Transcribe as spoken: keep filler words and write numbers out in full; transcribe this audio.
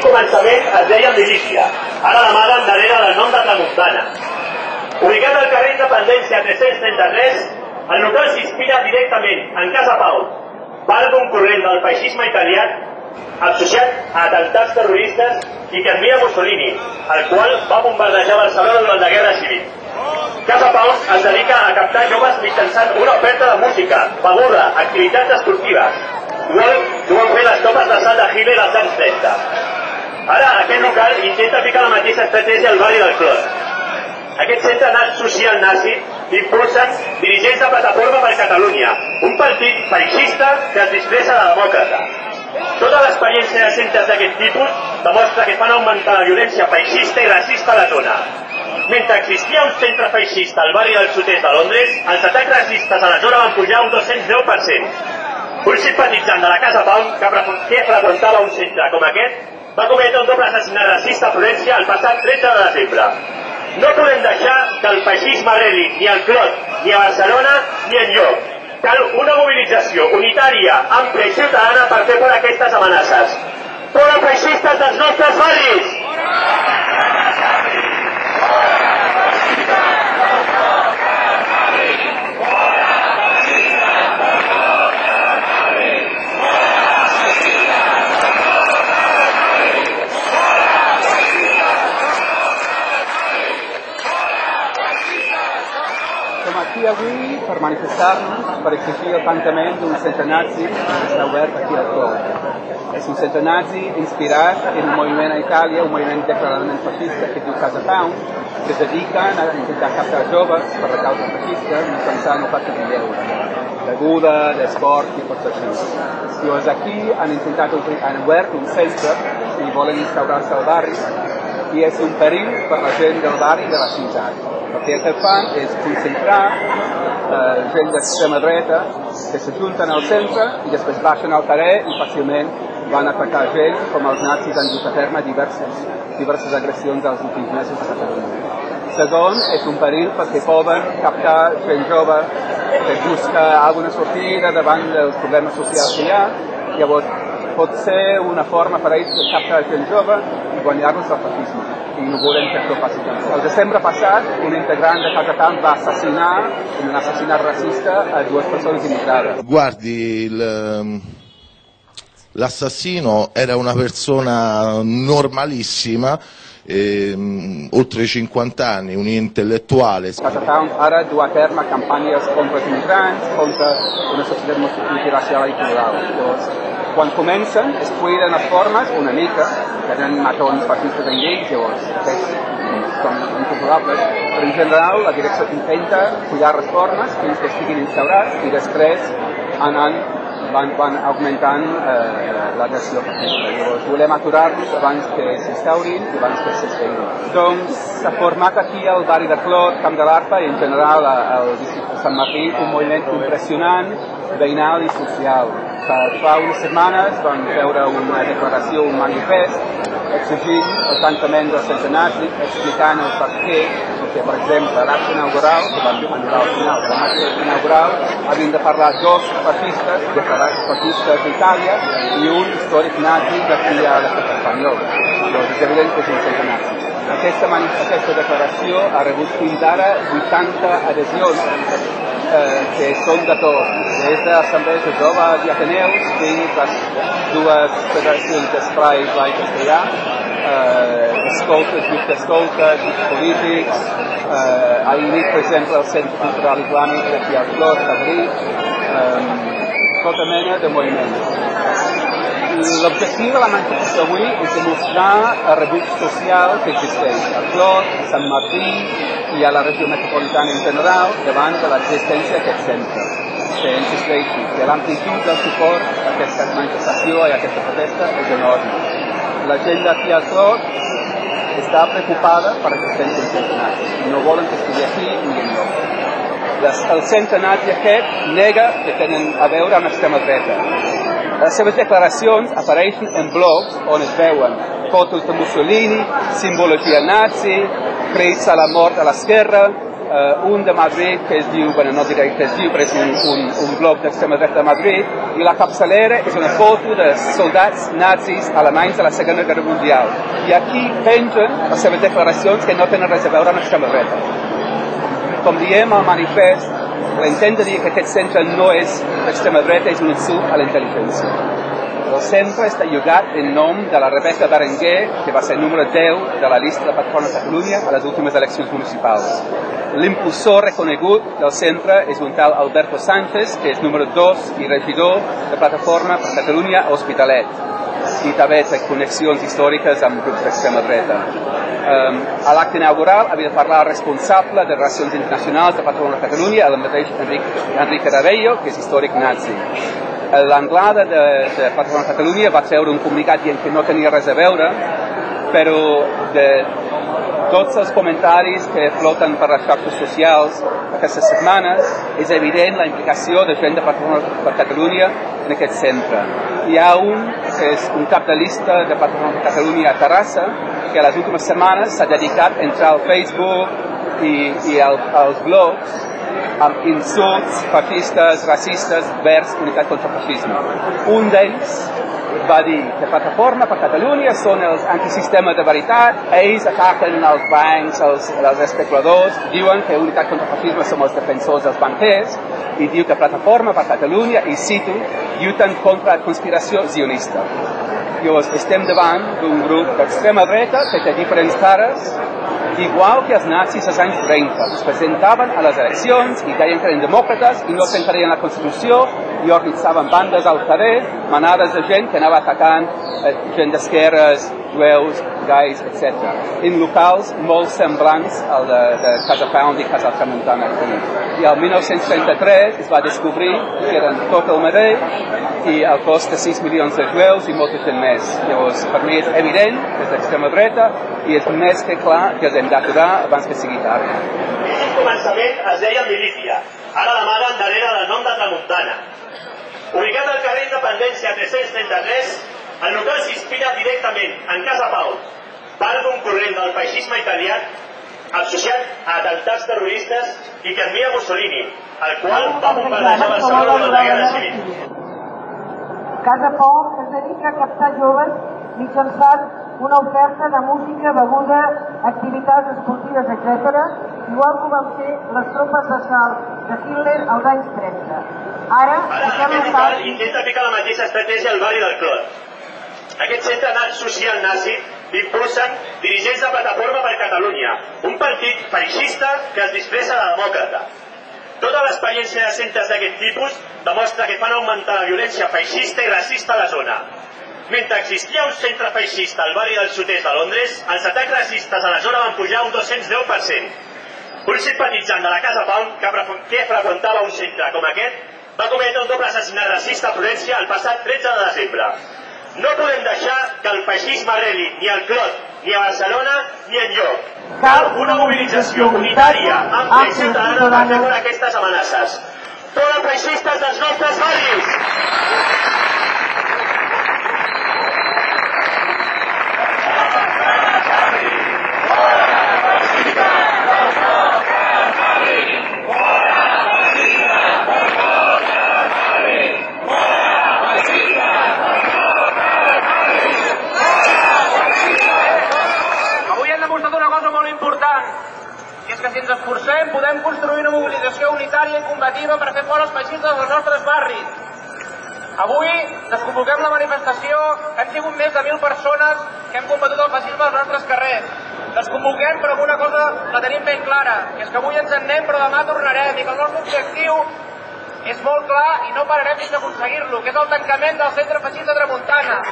un començament es deia milícia, ara l'amaguen darrere del nom de Tramuntana. Ubicat al carrer Independència tres-cents trenta-tres, el local s'inspira directament en CasaPound, part d'un corrent del feixisme italià associat a atemptats terroristes i que envia Mussolini, el qual va bombardejar Barcelona durant la Guerra Civil. CasaPound es dedica a captar joves mitjançant una oferta de música, beguda, activitats esportives. Ho van fer les topes de sal de Hitler als anys trenta. Ara aquest local intenta ficar la mateixa estratègia al barri del Clot. Aquest centre social nazi impulsen dirigents de Plataforma per Catalunya, un partit feixista que es disfressa de demòcrata. Tota l'experiència de centres d'aquest tipus demostra que fan augmentar la violència feixista i racista a la zona. Mentre existia un centre feixista al barri del sud-est de Londres, els atacs racistes a la zona van pujar un dos-cents deu per cent. Un simpatitzant de la CasaPound, que freqüentava un centre com aquest, va cometre un doble assassinat racista a Florència el passat tretze de desembre. No podem deixar que el feixisme arreli ni al Clot, ni a Barcelona, ni enlloc. Cal una mobilització unitària, àmplia i ciutadana per fer fora aquestes amenaces. Fora feixistes dels nostres barris! Avui per manifestar-nos per exigir el tancament d'un centre nazi que està obert aquí al Clot. És un centre nazi inspirat en un moviment a Itàlia, un moviment declaradament feixista que diu CasaPound, que es dediquen a intentar captar joves per la causa feixista mitjançant oferta de lleure, d'aguda, d'esport i tot això. Llavors aquí han intentat han obert un centre i volen instaurar-se al barri i és un perill per la gent del barri i de la ciutat. El que ells fan és concentrar eh, gent d'extrema dreta que s'ajunten al centre i després baixen al carrer i fàcilment van atacar gent com els nazis han dut a terme diverses, diverses agressions als últims mesos de Catalunya. Segon, és un perill perquè poden captar gent jove que busca alguna sortida davant dels problemes socials que hi ha. Llavors, pot ser una forma per a ells de captar gent jove i guanyar-los el feixisme. I no volem que això passi tant. El desembre passat, un integrant de CasaPound va assassinar, en un assassinat racista, a due persone immigrate. Guardi, l'assassino era una persona normalissima, eh, oltre cinquanta anni, un intellettuale. CasaPound ara du a terme campanyes contra els immigrants, contra una societat multiracial i plural. Quan comencen, es cuiden les formes una mica, tenen matons feixistes en lleig, llavors són incontrolables, però en general la direcció intenta cuidar les formes fins que estiguin instaurats i després anant, van, van augmentant eh, l'agressió feixista. Llavors volem aturar-los abans que s'instaurin i abans que s'instaurin. Doncs s'ha format aquí al barri de Clot, Camp de l'Arpa i en general al districte de Sant Martí un moviment impressionant, veïnal i social. Fa unes setmanes vam veure una declaració, un manifest, exigint el tancament del centre nazi, explicant el per què, que per exemple l'acte inaugural, que van anul·lar al final, l'acte inaugural havien de parlar dos feixistes, declarats feixistes d'Itàlia, i un històric nazi d'aquí a l'estat espanyol. Llavors és evident que és un centre nazi. Aquesta, aquesta declaració ha rebut fins ara vuitanta adhesions eh, que són de tot, des de l'Assemblea de Joves i Ateneus fins a les dues federacions d'esplai i castellà, eh, escoltes, grups d'escoltes, grups polítics, eh, ahir nit, per exemple, el Centre Cultural Islàmic de Fiatlor, Madrid, tota mena de moviments. L'objectiu de la manifestació avui és demostrar el rebuig social que existeix al Clot, a Sant Martí i a la regió metropolitana en general davant de l'existència d'aquest centre. Que insisteixi que l'amplitud del suport a aquesta manifestació i a aquesta protesta és enorme. La gent d'aquí al Clot està preocupada per l'existència del centre nazi. No volen que estigui aquí ni enlloc. El centre nazi aquest nega que tenen a veure amb l'extrema dreta. Les seves declaracions apareixen en blogs on es veuen fotos de Mussolini, simbologia nazi, crits a la mort a l'esquerra, Uh, un de Madrid que es diu, bueno, no diré que es diu, però és un, un, un blog d'extrema dreta de Madrid, i la capçalera és una foto de soldats nazis alemanys de la Segona Guerra Mundial. I aquí pengen les seves declaracions que no tenen res a veure amb l'extrema dreta. Com diem al manifest, l'intent de dir que aquest centre no és l'extrema dreta és un insult a la intel·ligència. El centre està llogat en nom de la Rebeca Berenguer, que va ser número deu de la llista de Plataforma per Catalunya a les últimes eleccions municipals. L'impulsor reconegut del centre és un tal Alberto Sánchez, que és número dos i regidor de Plataforma per Catalunya a Hospitalet, i també té connexions històriques amb grups d'extrema dreta. A l'acte inaugural havia de parlar el responsable de relacions internacionals de Plataforma per Catalunya, el mateix Enrique Ravello, que és històric nazi. L'Anglada de, de Plataforma per Catalunya va treure un comunicat dient que no tenia res a veure, però de tots els comentaris que floten per les xarxes socials aquestes setmanes és evident la implicació de gent de Plataforma per Catalunya en aquest centre. Hi ha un que és un cap de llista de Plataforma per Catalunya a Terrassa que a les últimes setmanes s'ha dedicat a entrar al Facebook i, i al, als blogs amb insults fascistes, racistes, vers unitat contra el fascisme. Un d'ells va dir que Plataforma per Catalunya són els antisistema de veritat, ells ataquen els bancs, els, els especuladors, diuen que unitat contra el fascisme som els defensors dels banquers, i diu que Plataforma per Catalunya, i cito, lluiten contra la conspiració sionista. Llavors, estem davant d'un grup d'extrema dreta que té diferents cares, igual que els nazis als anys trenta. Es presentaven a les eleccions i deien que eren demòcrates i no s'entrarien a la Constitució i organitzaven bandes al carrer, manades de gent que anava atacant eh, gent d'esquerres, jueus, gais, etcètera. En locals molt semblants al de, de CasaPound i Casa Tramuntana. I el mil nou-cents trenta-tres es va descobrir que eren tot el mateix i al cost de sis milions de jueus i molta gent més. Llavors, per mi és evident que és l'extrema dreta i és més que clar que els hem d'aturar abans que sigui tard. En un començament es deia milícia, ara l'amaguen darrere del nom de Tramuntana. Ubicat al carrer Independència tres-cents trenta-tres, el local s'inspira directament en CasaPound, part d'un corrent del feixisme italià associat a atemptats terroristes i que envia Mussolini, el qual va bombardejar Barcelona durant la Guerra Civil. CasaPound es dedica a captar joves mitjançant una oferta de música, beguda, activitats esportives, etcètera, igual que van fer les tropes d'assalt de Hitler als anys trenta. Ara, Ara aquest local intenta aplicar la mateixa estratègia al barri del Clot. Aquest centre social nazi l'impulsen dirigents de Plataforma per Catalunya, un partit feixista que es disfressa de demòcrata. Tota l'experiència de centres d'aquest tipus demostra que fan augmentar la violència feixista i racista a la zona. Mentre existia un centre feixista al barri del sud-est de Londres, els atacs racistes a la zona van pujar un dos-cents deu per cent. Un simpatitzant de la CasaPound, que freqüentava un centre com aquest, va cometre un doble assassinat racista a Florència el passat tretze de desembre. No podem deixar que el feixisme arreli ni al Clot, ni a Barcelona, ni enlloc. Cal una mobilització unitària amb la ciutadana per fer contra aquestes amenaces. Tots els feixistes dels nostres barris! Esforcem, podem construir una mobilització unitària i combativa per fer fora els feixistes dels nostres barris. Avui desconvoquem la manifestació, hem sigut més de mil persones que hem combatut el feixisme als nostres carrers. Desconvoquem, però una cosa la tenim ben clara, que és que avui ens en anem però demà tornarem i que el nostre objectiu és molt clar i no pararem fins aconseguir-lo, que és el tancament del centre feixista Tramuntana.